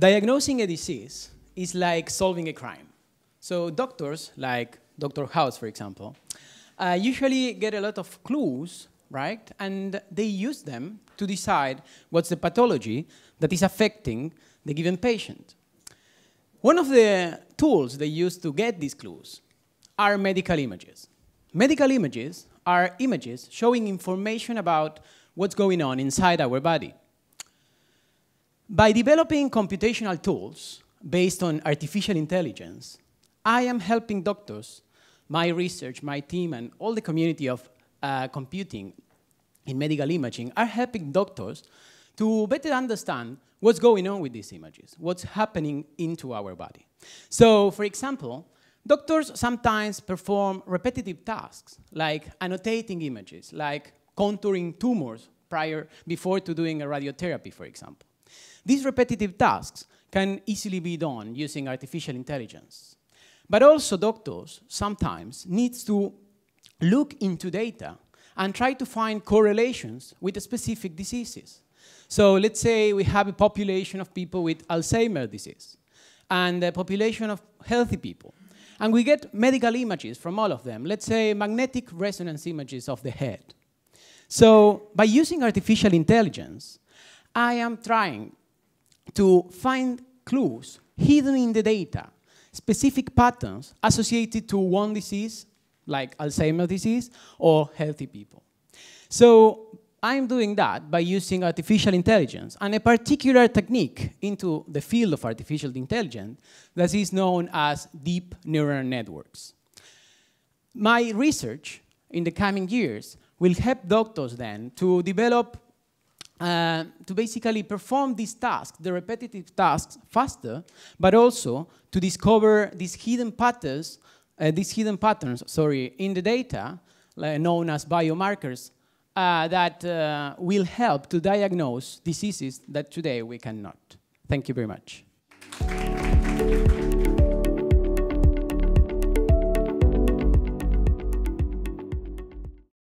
Diagnosing a disease is like solving a crime. So doctors, like Dr. House, for example, usually get a lot of clues, right? And they use them to decide what's the pathology that is affecting the given patient. One of the tools they use to get these clues are medical images. Medical images are images showing information about what's going on inside our body. By developing computational tools based on artificial intelligence, I am helping doctors, my research, my team, and all the community of computing in medical imaging are helping doctors to better understand what's going on with these images, what's happening into our body. So, for example, doctors sometimes perform repetitive tasks, like annotating images, like contouring tumors before to doing a radiotherapy, for example. These repetitive tasks can easily be done using artificial intelligence. But also doctors sometimes need to look into data and try to find correlations with specific diseases. So let's say we have a population of people with Alzheimer's disease and a population of healthy people. And we get medical images from all of them, let's say magnetic resonance images of the head. So by using artificial intelligence, I am trying to find clues hidden in the data, specific patterns associated to one disease, like Alzheimer's disease, or healthy people. So I'm doing that by using artificial intelligence and a particular technique into the field of artificial intelligence that is known as deep neural networks. My research in the coming years will help doctors then to develop to basically perform these tasks, the repetitive tasks, faster, but also to discover these hidden patterns in the data, known as biomarkers, that will help to diagnose diseases that today we cannot. Thank you very much.